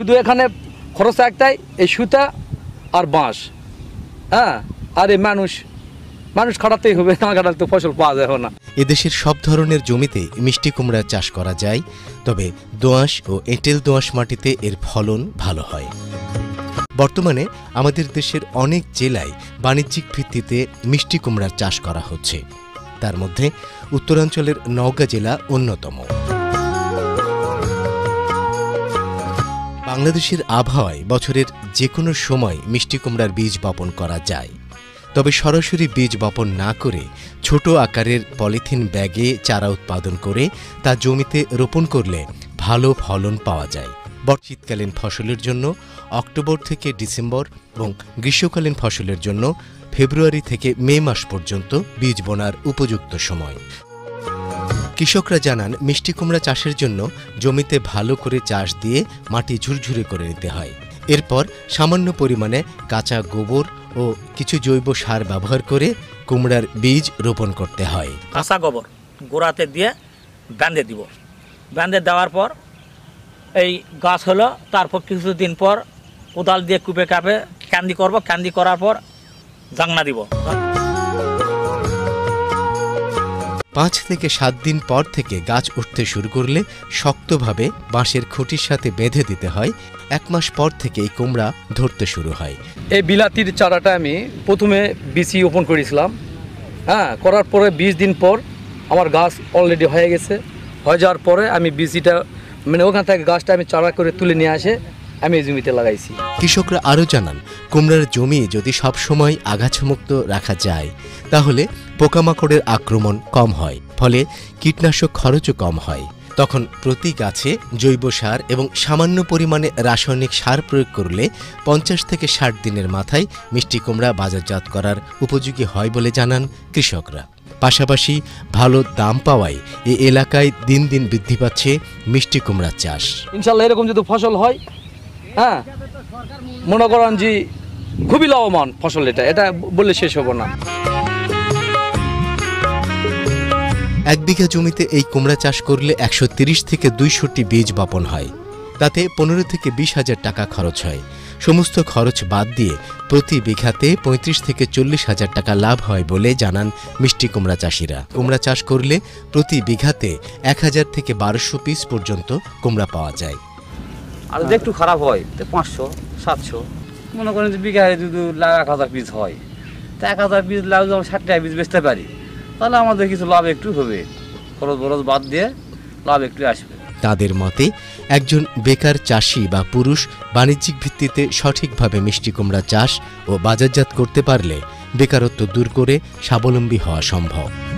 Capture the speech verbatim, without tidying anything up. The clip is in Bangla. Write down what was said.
शुद्ध एखे खरस एकटाई सूता और बाँस हाँ और मानुष मानुष खाटाते ही ना खाटाते तो फसल पावा जाए ना। এদেশের সব ধরনের জমিতে মিষ্টি কুমড়া চাষ করা যায়, তবে দোআঁশ ও এঁটেল দোআঁশ মাটিতে এর ফলন ভালো হয়। বর্তমানে আমাদের দেশের অনেক জেলায় বাণিজ্যিক ভিত্তিতে মিষ্টি কুমড়ার চাষ করা হচ্ছে, তার মধ্যে উত্তরাঞ্চলের নওগাঁ জেলা অন্যতম। বাংলাদেশের আবহাওয়ায় বছরের যে কোনো সময় মিষ্টি কুমড়ার বীজ বপন করা যায়, তবে সরাসরি বীজ বপন না করে ছোট আকারের পলিথিন ব্যাগে চারা উৎপাদন করে তা জমিতে রোপণ করলে ভালো ফলন পাওয়া যায়। শীতকালীন ফসলের জন্য অক্টোবর থেকে ডিসেম্বর এবং গ্রীষ্মকালীন ফসলের জন্য ফেব্রুয়ারি থেকে মে মাস পর্যন্ত বীজ বোনার উপযুক্ত সময়। কৃষকরা জানান, মিষ্টি কুমড়া চাষের জন্য জমিতে ভালো করে চাষ দিয়ে মাটি ঝুরঝুরে করে নিতে হয়। এরপর সামান্য পরিমাণে কাঁচা গোবর ও কিছু জৈব সার ব্যবহার করে কুমড়ার বীজ রোপণ করতে হয়। কাঁচা গোবর গোড়াতে দিয়ে বেঁধে দিব, বেঁধে দেওয়ার পর এই গাছ হলো, তারপর কিছুদিন পর কোদাল দিয়ে কুপে কাপে কান্দি করব, কান্দি করার পর জাংনা দিব। পাঁচ থেকে সাত দিন পর থেকে গাছ উঠতে শুরু করলে শক্তভাবে বাঁশের খুঁটির সাথে বেঁধে দিতে হয়। এক মাস পর থেকে এই কুমড়া ধরতে শুরু হয়। এই বিলাতির চারাটা আমি প্রথমে বীজ রোপণ করেছিলাম, হ্যাঁ, করার পরে বিশ দিন পর আমার গাছ অলরেডি হয়ে গেছে। হয়ে যাওয়ার পরে আমি বীজটা মানে ওখান থেকে গাছটা আমি চারা করে তুলে নিয়ে আসে আমি জমিতে লাগাইছি। কৃষকরা আরও জানান, কুমড়ার জমি যদি সবসময় আগাছামুক্ত রাখা যায় তাহলে পোকামাকড়ের আক্রমণ কম হয়, ফলে কীটনাশক খরচও কম হয়। তখন প্রতি গাছে জৈব সার এবং সামান্য পরিমাণে রাসায়নিক সার প্রয়োগ করলে পঞ্চাশ থেকে ষাট দিনের মাথায় মিষ্টি কুমড়া বাজারজাত করার উপযোগী হয় বলে জানান কৃষকরা। পাশাপাশি ভালো দাম পাওয়ায় এ এলাকায় দিন দিন বৃদ্ধি পাচ্ছে মিষ্টি কুমড়ার চাষ। ইনশাল্লাহ এরকম যদি ফসল হয়, হ্যাঁ, মনে করেন যে খুবই লাভবান ফসল, এটা এটা বললে শেষ হবো না। এক বিঘা জমিতে এই কুমড়া চাষ করলে একশো তিরিশ থেকে দুইশোটি বীজ বপন হয়, তাতে পনেরো থেকে বিশ হাজার টাকা খরচ হয়। সমস্ত খরচ বাদ দিয়ে প্রতি বিঘাতে পঁয়ত্রিশ থেকে চল্লিশ হাজার টাকা লাভ হয় বলে জানান মিষ্টি কুমড়া চাষিরা। কুমড়া চাষ করলে প্রতি বিঘাতে এক হাজার থেকে বারোশো পিস পর্যন্ত কুমড়া পাওয়া যায়। আর যদি একটু খারাপ হয় তো পাঁচশো সাতশো, মনে করেন যে বিঘায় যদি এক হাজার পিস হয় তো এক হাজার পিস লাভ যদি আমরা ষাট টাকা পিস বেচতে পারি তাহলে আমাদের কিছু লাভ একটু হবে, খরচ বরচ বাদ দিয়ে লাভ একটু আসবে। তাদের মতে একজন বেকার চাষি বা পুরুষ বাণিজ্যিক ভিত্তিতে সঠিকভাবে মিষ্টি কুমড়া চাষ ও বাজারজাত করতে পারলে বেকারত্ব দূর করে স্বাবলম্বী হওয়া সম্ভব।